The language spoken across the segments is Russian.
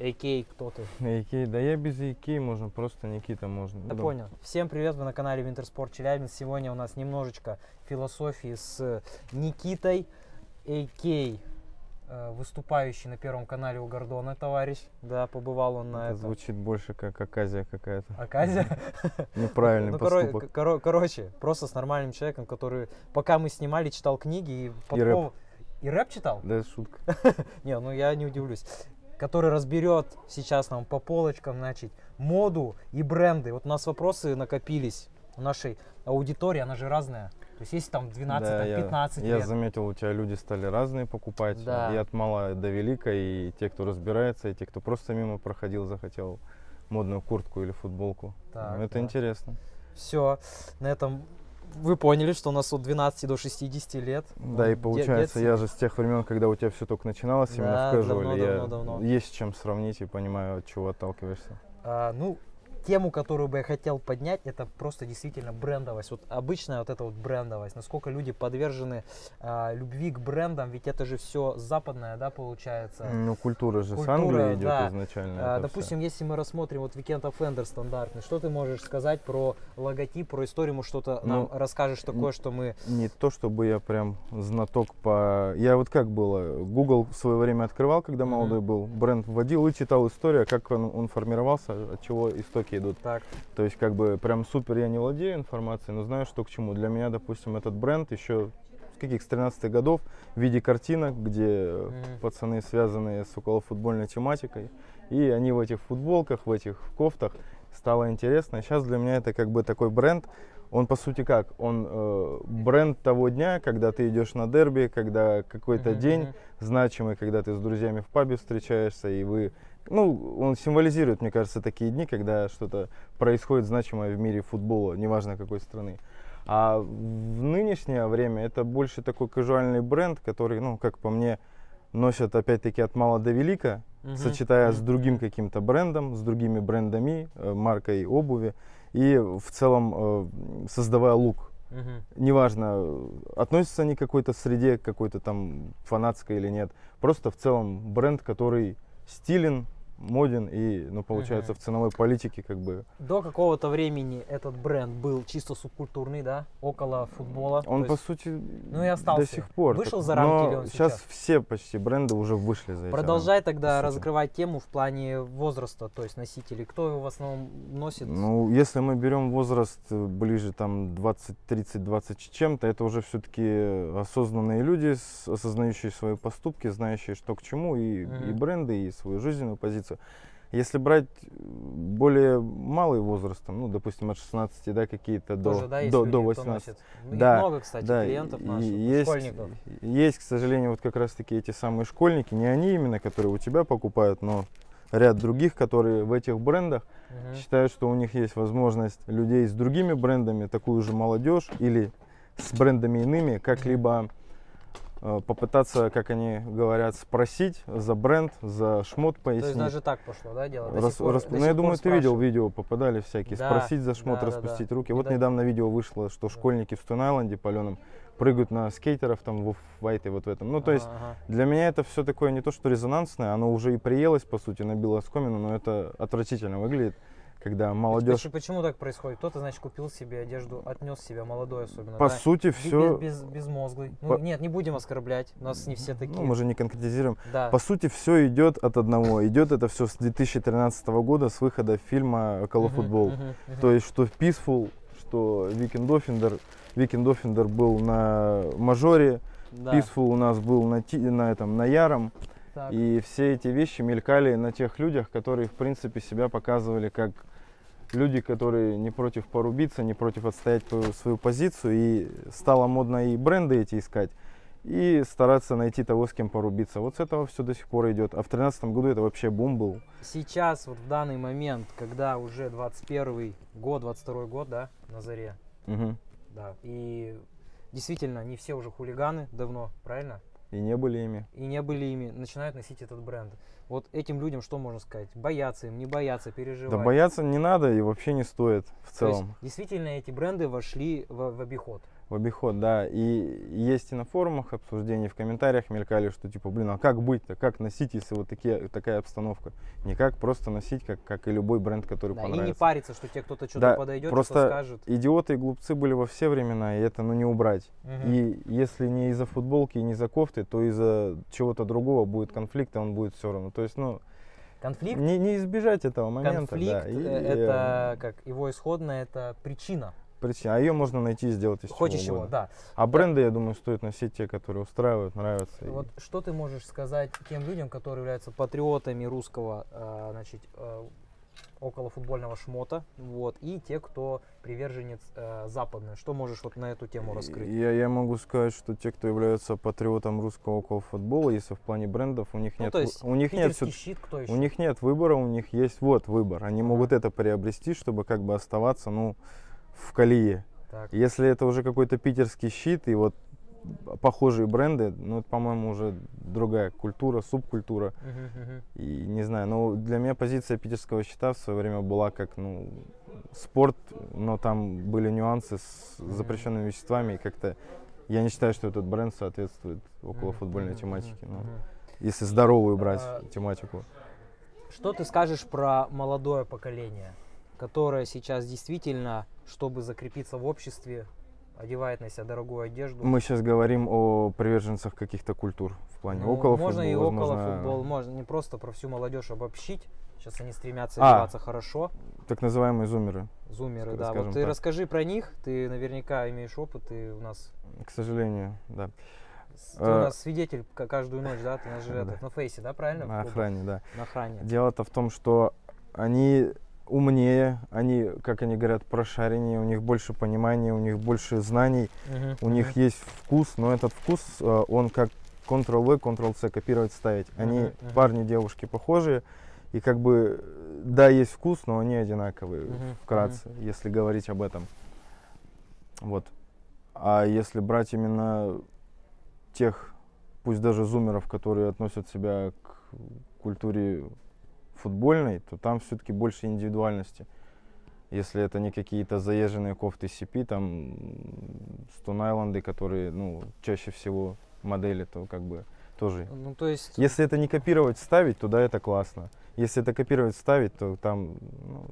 Экей, кто ты? Экей, да я без Экей, можно просто Никита, можно. Да, понял. Всем привет, вы на канале Винтерспорт Челябинск. Сегодня у нас немножечко философии с Никитой, Экей, выступающий на Первом канале у Гордона, товарищ. Да, побывал он на этом. Звучит больше как оказия какая-то. Оказия? Неправильный поступок. Короче, просто с нормальным человеком, который, пока мы снимали, читал книги и рэп читал? Да, шутка. Не, ну я не удивлюсь. Который разберет сейчас нам по полочкам, значит, моду и бренды. Вот у нас вопросы накопились у нашей аудитории, она же разная. То есть есть там 12, да, там 15 лет. Я заметил, у тебя люди стали разные покупать. Да. И от мала до велика, и те, кто разбирается, и те, кто просто мимо проходил, захотел модную куртку или футболку. Так, ну, это да. Интересно. Все, на этом... Вы поняли, что у нас от 12 до 60 лет. Да, ну, и получается, я же с тех времен, когда у тебя все только начиналось, да, именно в кэжуале, есть чем сравнить и понимаю, от чего отталкиваешься. Ну, тему, которую бы я хотел поднять, это просто действительно брендовость. Вот обычная вот эта вот брендовость, насколько люди подвержены любви к брендам, ведь это же все западное, да, получается. Ну, культура же с Англии идет, да, изначально. Допустим, все. Если мы рассмотрим вот Weekend Offender стандартный, что ты можешь сказать про логотип, про историю, может, что-то нам расскажешь такое, что мы... Не то, чтобы я прям знаток по... Я вот как было, Google в свое время открывал, когда молодой был, бренд вводил и читал историю, как он формировался, от чего истоки идут. Так. То есть как бы прям супер я не владею информацией, но знаю, что к чему. Для меня, допустим, этот бренд еще с каких, с 13-х годов в виде картинок, где пацаны связанные с околофутбольной тематикой, и они в этих футболках, в этих кофтах, стало интересно. Сейчас для меня это как бы такой бренд, он по сути как, он бренд того дня, когда ты идешь на дерби, когда какой-то день значимый, когда ты с друзьями в пабе встречаешься, и вы... Ну, он символизирует, мне кажется, такие дни, когда что-то происходит значимое в мире футбола, неважно какой страны. А в нынешнее время это больше такой казуальный бренд, который, ну, как по мне, носят опять-таки от мала до велика, сочетая с другим каким-то брендом, с другими брендами, маркой обуви и в целом создавая лук. Неважно, относятся они к какой-то среде, к какой-то там фанатской или нет. Просто в целом бренд, который стилен, моден и, ну, получается, в ценовой политике как бы. До какого-то времени этот бренд был чисто субкультурный, да, около футбола. Он, по сути, ну, и остался. До сих пор. Вышел за рамки. Но сейчас все почти бренды уже вышли за это. Продолжай тогда разгрывать тему в плане возраста, то есть носителей. Кто его в основном носит? Ну, если мы берем возраст ближе там 20, 30, 20 чем-то, это уже все-таки осознанные люди, осознающие свои поступки, знающие, что к чему, и бренды, и свою жизненную позицию. Если брать более малый возраст, там, ну, допустим, от 16, да, какие-то до 18. Да, много, кстати, да, клиентов наших, школьников. Есть, к сожалению, вот как раз-таки эти самые школьники, не они именно, которые у тебя покупают, но ряд других, которые в этих брендах считают, что у них есть возможность людей с другими брендами, такую же молодежь или с брендами иными, как-либо... попытаться, как они говорят, спросить за бренд, за шмот, пояснить. То есть даже так пошло, да, дело? Ну, я думаю, ты видел видео, попадали всякие. Да, спросить за шмот, да, распустить руки. Вот недавно видео вышло, что школьники в Stone Island паленым прыгают на скейтеров там в офф-вайт и вот в этом. Ну, то есть для меня это все такое не то, что резонансное, оно уже и приелось, по сути, набило оскомину, но это отвратительно выглядит. Когда молодежь... Почему так происходит? Кто-то, значит, купил себе одежду, отнес себя, молодой особенно. По сути, все... Безмозглый. Ну, нет, не будем оскорблять, у нас не все такие. Ну, мы же не конкретизируем. Да. По сути, все идет от одного. Идет это все с 2013 года, с выхода фильма «Околофутбол». То есть, что Peaceful, что Weekend Offender. Weekend Offender был на мажоре, Peaceful у нас был на яром. Так. И все эти вещи мелькали на тех людях, которые, в принципе, себя показывали как люди, которые не против порубиться, не против отстоять свою позицию. И стало модно и бренды эти искать, и стараться найти того, с кем порубиться. Вот с этого все до сих пор идет. А в 2013 году это вообще бум был. Сейчас, вот в данный момент, когда уже 21 год, 22 год, да, на заре. Да. И действительно, не все уже хулиганы давно, правильно? И не были ими. И не были ими. Начинают носить этот бренд. Вот этим людям что можно сказать? Бояться им, не бояться, переживать? Да бояться не надо и вообще не стоит в целом. То есть, действительно эти бренды вошли в обиход? в обиход, да, и есть и на форумах обсуждения, в комментариях мелькали, что типа, блин, а как быть-то, как носить, если вот такая обстановка? Никак, просто носить, как и любой бренд, который понравится. И не париться, что тебе кто-то что-то подойдет, что-то скажет. Идиоты и глупцы были во все времена, и это, ну, не убрать. Угу. И если не из-за футболки, не из-за кофты, то из-за чего-то другого будет конфликт, и он будет все равно. То есть, ну, конфликт? Не избежать этого момента. Конфликт, да, это, как его исходная, это причина. Причина. А ее можно найти и сделать из чего угодно. Хоть из чего, да. А бренды, я думаю, стоит носить те, которые устраивают, нравятся. Вот что ты можешь сказать тем людям, которые являются патриотами русского, значит, околофутбольного шмота, вот, и те, кто приверженец западной? Что можешь вот на эту тему раскрыть? Я могу сказать, что те, кто являются патриотом русского околофутбола, если в плане брендов, у них ну, нет, то есть у них нет выбора, у них есть вот выбор. Они могут это приобрести, чтобы как бы оставаться, ну, в колее. Так. Если это уже какой-то питерский щит и вот похожие бренды, ну, это, по-моему, уже другая культура, субкультура. И не знаю, но для меня позиция питерского щита в свое время была как, ну, спорт, но там были нюансы с запрещенными веществами, и как-то я не считаю, что этот бренд соответствует околофутбольной тематике, но, если здоровую брать тематику. Что ты скажешь про молодое поколение, которое сейчас действительно, чтобы закрепиться в обществе, одевает на себя дорогую одежду? Мы сейчас говорим о приверженцах каких-то культур в плане околофутбола. Можно и околофутбол, можно не просто про всю молодежь обобщить. Сейчас они стремятся одеваться хорошо. Так называемые зумеры. Зумеры, да. Вот ты расскажи про них, ты наверняка имеешь опыт, и у нас... К сожалению, да. Ты у нас свидетель каждую ночь, да? Ты на фейсе, да, правильно? На охране, да. На охране. Дело-то в том, что они... умнее, они, как они говорят, прошареннее, у них больше понимания, у них больше знаний, у них есть вкус, но этот вкус, он как Ctrl-V, Ctrl-C, копировать, ставить. Они парни, девушки похожие, и как бы, да, есть вкус, но они одинаковые, вкратце, если говорить об этом. Вот. А если брать именно тех, пусть даже зумеров, которые относят себя к культуре футбольной, то там все-таки больше индивидуальности. Если это не какие-то заезженные кофты C.P., там Stone Island, которые, ну, чаще всего модели, то как бы тоже. Ну, то есть... Если это не копировать, ставить, то да, это классно. Если это копировать, ставить, то там...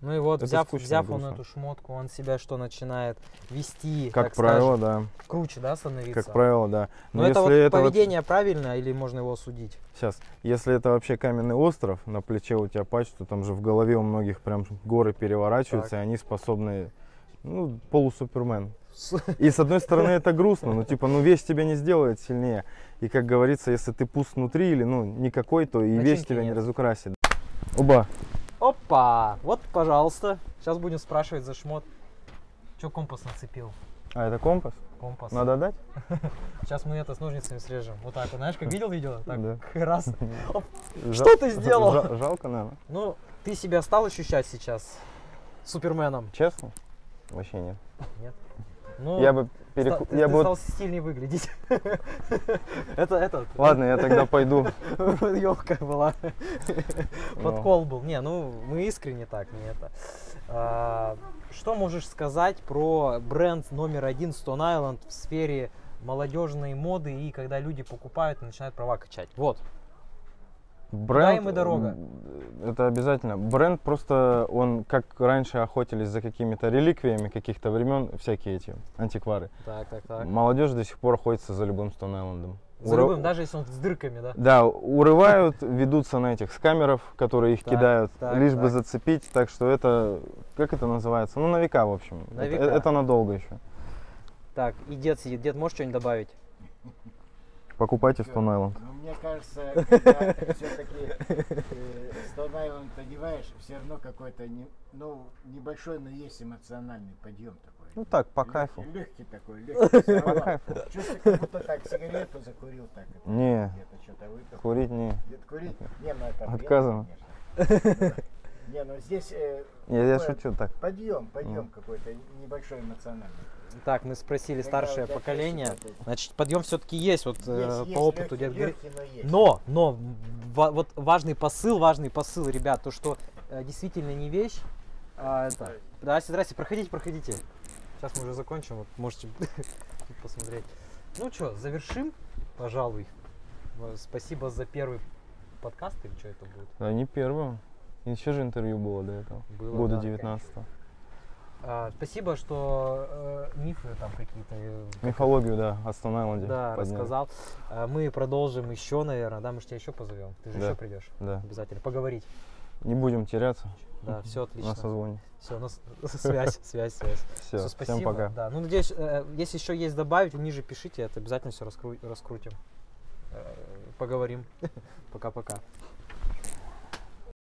Ну и вот, взяв он эту шмотку, он себя что начинает вести, как правило, скажем, да. Круче, да, становиться? Как правило, да. Но это вот это поведение вот... правильно, или можно его осудить? Сейчас. Если это вообще каменный остров, на плече у тебя патч, то там же в голове у многих прям горы переворачиваются, так. И они способны, ну, полусупермен. И с одной стороны это грустно, ну типа, ну вещь тебя не сделает сильнее. И как говорится, если ты пуст внутри или, ну, никакой, то и вещь тебя не разукрасит. Оба. Опа! Вот, пожалуйста. Сейчас будем спрашивать за шмот. Че компас нацепил? А это компас? Компас. Надо дать? Сейчас мы это с ножницами срежем. Вот так, знаешь, как видел видео? Так, раз. Что ты сделал? Жалко, наверное. Ну, ты себя стал ощущать сейчас суперменом? Честно? Вообще нет. Нет? Ну, я бы стал стильнее выглядеть. Ладно, я тогда пойду. Ёлка была. Подкол был. Не, ну мы искренне так, не это. Что можешь сказать про бренд номер один Stone Island в сфере молодежной моды и когда люди покупают и начинают права качать? Вот. Бренд, да, и дорога. Это обязательно. Бренд просто, он, как раньше охотились за какими-то реликвиями каких-то времен, всякие эти антиквары. Так. Молодежь до сих пор охотится за любым Stone Island'ом. За любым, даже если он с дырками, да? Да, урывают, ведутся на этих скамеров, которые их кидают, лишь бы зацепить. Так что это, как это называется? Ну, на века, в общем. Это надолго еще. Так, и дед сидит. Дед, можешь что-нибудь добавить? Покупайте Stone Island. Ну, мне кажется, когда все-таки Stone Island одеваешь, все равно какой-то, ну, небольшой, но есть эмоциональный подъем такой. Ну так, по кайфу. Легкий такой, легкий. По кайфу. Чувствую, как будто так сигарету закурил, так. Не, курить не. Курить? Не, ну это отказано. Не, ну здесь я шучу, так. Подъем какой-то небольшой эмоциональный. Так, мы спросили старшее поколение. Значит, подъем все-таки есть, вот есть, по опыту дед говорит. Но вот важный посыл, ребят, то, что действительно не вещь. Здрасте, проходите. Сейчас мы уже закончим, вот можете тут посмотреть. Ну что, завершим, пожалуй. Спасибо за первый подкаст, или что это будет? Да, не первым. Еще же интервью было до этого. Было, года да, 19-го. Спасибо, что мифы там какие-то... Мифологию, да, о Stone Island. Да, подняли. Рассказал. Мы продолжим еще, наверное, да, мы же тебя еще позовем. Ты же да. еще придешь? Да. Обязательно. Поговорить. Не будем теряться. Да, все отлично. На созвоне. Все, у нас связь. Все, спасибо. Всем пока. Да. Ну, надеюсь, если еще есть добавить, ниже пишите, это обязательно все раскрутим. Поговорим. Пока-пока.